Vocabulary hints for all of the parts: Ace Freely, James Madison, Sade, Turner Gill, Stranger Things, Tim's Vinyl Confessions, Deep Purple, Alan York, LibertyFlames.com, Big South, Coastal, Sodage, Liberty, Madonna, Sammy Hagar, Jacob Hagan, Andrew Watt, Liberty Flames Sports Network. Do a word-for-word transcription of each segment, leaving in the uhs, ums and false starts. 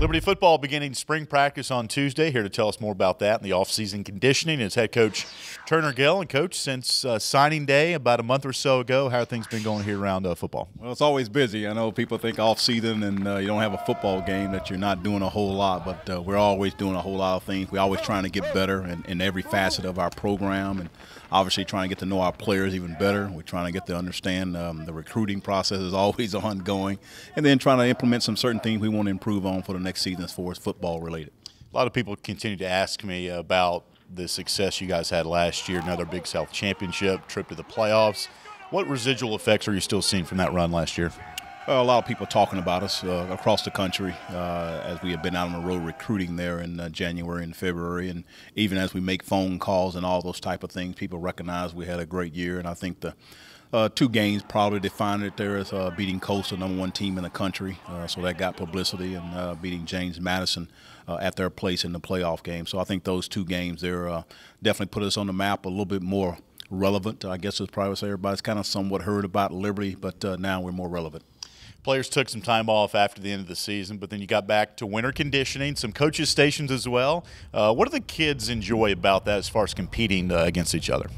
Liberty football beginning spring practice on Tuesday. Here to tell us more about that and the offseason conditioning is head coach Turner Gill. And coach, since uh, signing day about a month or so ago, how have things been going here around uh, football? Well, it's always busy. I know people think offseason and uh, you don't have a football game that you're not doing a whole lot, but uh, we're always doing a whole lot of things. We're always trying to get better in, in every facet of our program, and obviously trying to get to know our players even better. We're trying to get to understand um, the recruiting process is always ongoing, and then trying to implement some certain things we want to improve on for the next season as far as football related. A lot of people continue to ask me about the success you guys had last year, another Big South championship, trip to the playoffs. What residual effects are you still seeing from that run last year? Well, a lot of people talking about us uh, across the country uh, as we have been out on the road recruiting there in uh, January and February, and even as we make phone calls and all those type of things, people recognize we had a great year, and I think the Uh, two games probably defined it there as uh, beating Coastal, number one team in the country, uh, so that got publicity, and uh, beating James Madison uh, at their place in the playoff game. So I think those two games there uh, definitely put us on the map a little bit more relevant. I guess it's probably what everybody's kind of somewhat heard about Liberty, but uh, now we're more relevant. Players took some time off after the end of the season, but then you got back to winter conditioning, some coaches' stations as well. Uh, what do the kids enjoy about that as far as competing uh, against each other?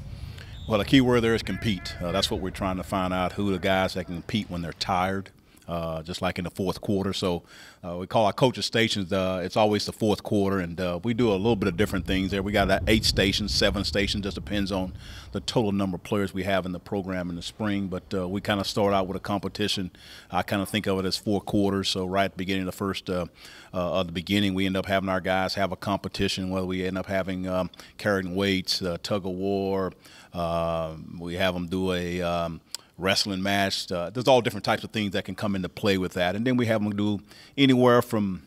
Well, the key word there is compete. Uh, that's what we're trying to find out, who the guys that can compete when they're tired, uh, just like in the fourth quarter. So uh, we call our coaches stations. Uh, it's always the fourth quarter, and uh, we do a little bit of different things there. We got uh, eight stations, seven stations, just depends on the total number of players we have in the program in the spring. But uh, we kind of start out with a competition. I kind of think of it as four quarters. So right at the beginning of the first uh, uh, of the beginning, we end up having our guys have a competition, whether we end up having um, carrying weights, uh, tug of war. Uh, we have them do a um, wrestling match. Uh, there's all different types of things that can come into play with that. And then we have them do anywhere from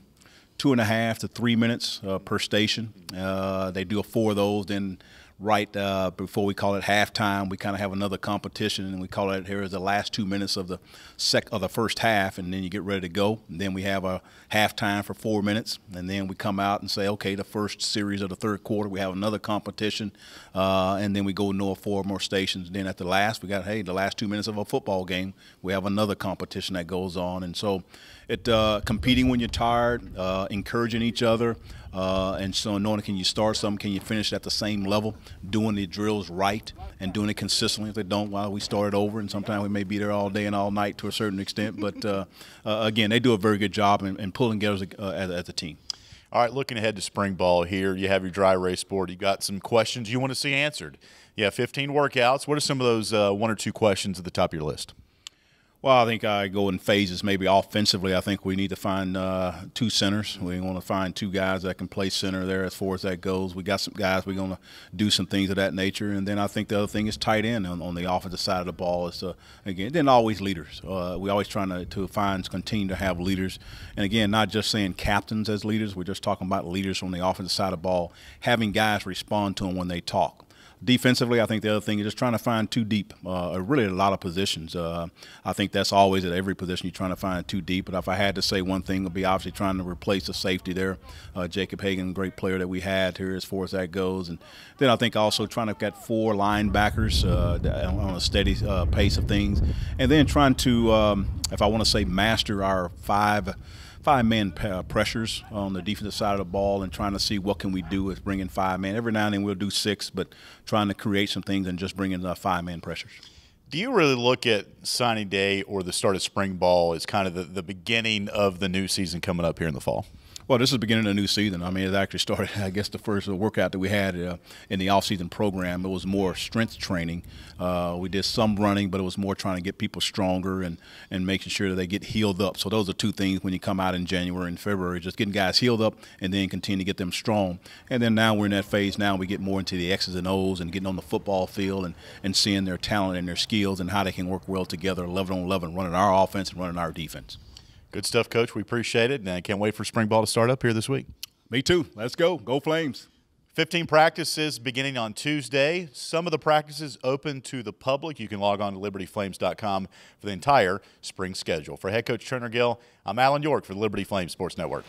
two and a half to three minutes uh, per station. Uh, they do a four of those. Then right uh, before we call it halftime, we kind of have another competition, and we call it here is the last two minutes of the sec of the first half, and then you get ready to go. And then we have a halftime for four minutes, and then we come out and say, okay, the first series of the third quarter, we have another competition, uh, and then we go north four more stations. And then at the last, we got hey, the last two minutes of a football game, we have another competition that goes on, and so it uh, competing when you're tired, uh, encouraging each other. Uh, and so knowing can you start something, can you finish at the same level, doing the drills right and doing it consistently. If they don't, well, we start it over, and sometimes we may be there all day and all night to a certain extent. But, uh, uh, again, they do a very good job in, in pulling together uh, as, as a team. All right, looking ahead to spring ball here, you have your dry race board. You got some questions you want to see answered. You have fifteen workouts. What are some of those uh, one or two questions at the top of your list? Well, I think I go in phases. Maybe offensively, I think we need to find uh, two centers. We want to find two guys that can play center there as far as that goes. We got some guys. We're going to do some things of that nature. And then I think the other thing is tight end on, on the offensive side of the ball. It's, uh, again, then always leaders. Uh, we're always trying to, to find, continue to have leaders. And, again, not just saying captains as leaders. We're just talking about leaders on the offensive side of the ball, having guys respond to them when they talk. Defensively, I think the other thing is just trying to find too deep, uh, really a lot of positions. Uh, I think that's always at every position you're trying to find too deep. But if I had to say one thing, it would be obviously trying to replace the safety there. Uh, Jacob Hagan, great player that we had here as far as that goes. And then I think also trying to get four linebackers uh, on a steady uh, pace of things. And then trying to, um, if I want to say, master our five five-man pressures on the defensive side of the ball, and trying to see what can we do with bringing five-man. Every now and then we'll do six, but trying to create some things and just bringing uh, five-man pressures. Do you really look at signing day or the start of spring ball as kind of the, the beginning of the new season coming up here in the fall? Well, this is the beginning of a new season. I mean, it actually started, I guess, the first workout that we had uh, in the off-season program. It was more strength training. Uh, we did some running, but it was more trying to get people stronger and, and making sure that they get healed up. So those are two things when you come out in January and February, just getting guys healed up and then continue to get them strong. And then now we're in that phase now. We get more into the X's and O's and getting on the football field and, and seeing their talent and their skills and how they can work well together, eleven on eleven, running our offense and running our defense. Good stuff, Coach. We appreciate it, and I can't wait for spring ball to start up here this week. Me too. Let's go. Go Flames. fifteen practices beginning on Tuesday. Some of the practices open to the public. You can log on to Liberty Flames dot com for the entire spring schedule. For head coach Turner Gill, I'm Alan York for the Liberty Flames Sports Network.